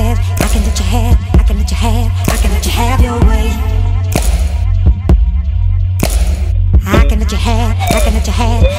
have, I can let you have, I can let you have, I can let you have your way. I can let you have, I can let you have.